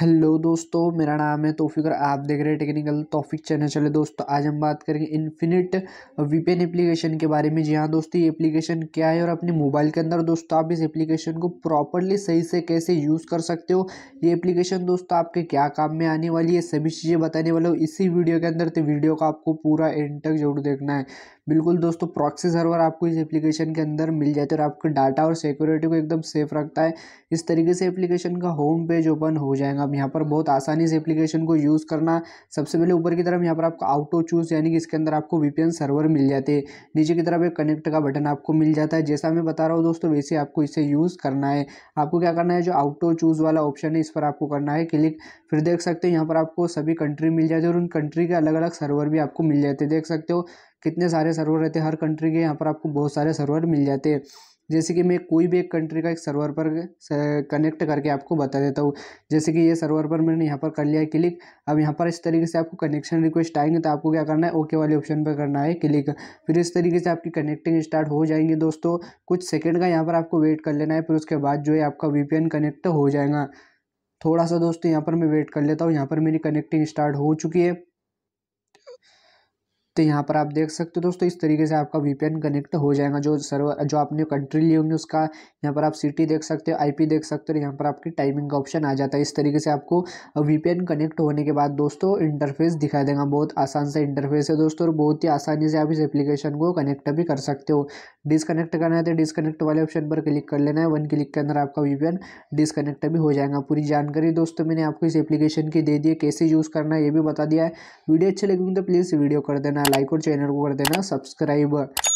Hello दोस्तों, मेरा नाम है तौफीक और आप देख रहे हैं टेक्निकल टॉफिक चैनल। चले दोस्तों, आज हम बात करेंगे इन्फिनिट वीपीएन एप्लीकेशन के बारे में। जी हाँ दोस्तों, ये एप्लीकेशन क्या है और अपने मोबाइल के अंदर दोस्तों आप इस एप्लीकेशन को प्रॉपरली सही से कैसे यूज़ कर सकते हो, ये एप्लीकेशन दोस्तों आपके क्या काम में आने वाली है, सभी चीज़ें बताने वाला हूँ इसी वीडियो के अंदर। तो वीडियो का आपको पूरा एंड तक जरूर देखना है। बिल्कुल दोस्तों, प्रॉक्सी सर्वर आपको इस एप्लीकेशन के अंदर मिल जाते हैं और आपके डाटा और सिक्योरिटी को एकदम सेफ रखता है। इस तरीके से एप्लीकेशन का होम पेज ओपन हो जाएगा। अब यहाँ पर बहुत आसानी से एप्लीकेशन को यूज़ करना। सबसे पहले ऊपर की तरफ यहाँ पर आपको ऑटो चूज़, यानी कि इसके अंदर आपको वीपीएन सर्वर मिल जाते हैं। नीचे की तरफ एक कनेक्ट का बटन आपको मिल जाता है। जैसा मैं बता रहा हूँ दोस्तों, वैसे आपको इसे यूज़ करना है। आपको क्या करना है, जो ऑटो चूज़ वाला ऑप्शन है इस पर आपको करना है क्लिक। फिर देख सकते हो यहाँ पर आपको सभी कंट्री मिल जाती है और उन कंट्री के अलग अलग सर्वर भी आपको मिल जाते हैं। देख सकते हो कितने सारे सर्वर रहते हैं हर कंट्री के। यहाँ पर आपको बहुत सारे सर्वर मिल जाते हैं। जैसे कि मैं कोई भी एक कंट्री का एक सर्वर पर कनेक्ट करके आपको बता देता हूँ। जैसे कि ये सर्वर पर मैंने यहाँ पर कर लिया है क्लिक। अब यहाँ पर इस तरीके से आपको कनेक्शन रिक्वेस्ट आएंगे तो आपको क्या करना है, ओके वाले ऑप्शन पर करना है क्लिक। फिर इस तरीके से आपकी कनेक्टिंग स्टार्ट हो जाएंगी दोस्तों। कुछ सेकेंड का यहाँ पर आपको वेट कर लेना है, फिर उसके बाद जो है आपका वीपीएन कनेक्ट हो जाएगा। थोड़ा सा दोस्तों यहाँ पर मैं वेट कर लेता हूँ। यहाँ पर मेरी कनेक्टिंग स्टार्ट हो चुकी है। तो यहाँ पर आप देख सकते हो दोस्तों, इस तरीके से आपका वीपीएन कनेक्ट हो जाएगा। जो सर्वर जो आपने कंट्री ली होंगी उसका यहाँ पर आप सिटी देख सकते हो, आईपी देख सकते हो, यहाँ पर आपकी टाइमिंग का ऑप्शन आ जाता है। इस तरीके से आपको वीपीएन कनेक्ट होने के बाद दोस्तों इंटरफेस दिखाई देगा। बहुत आसान सा इंटरफेस है दोस्तों और बहुत ही आसानी से आप इस एप्लीकेशन को कनेक्ट भी कर सकते हो। डिसकनेक्ट करना है तो डिसकनेक्ट वाले ऑप्शन पर क्लिक कर लेना है। वन क्लिक के अंदर आपका वीपीएन डिसकनेक्ट भी हो जाएगा। पूरी जानकारी दोस्तों मैंने आपको इस एप्लीकेशन की दे दी है, कैसे यूज़ करना है ये भी बता दिया है। वीडियो अच्छी लगेगी तो प्लीज़ वीडियो कर देना लाइक और चैनल को कर देना सब्सक्राइब।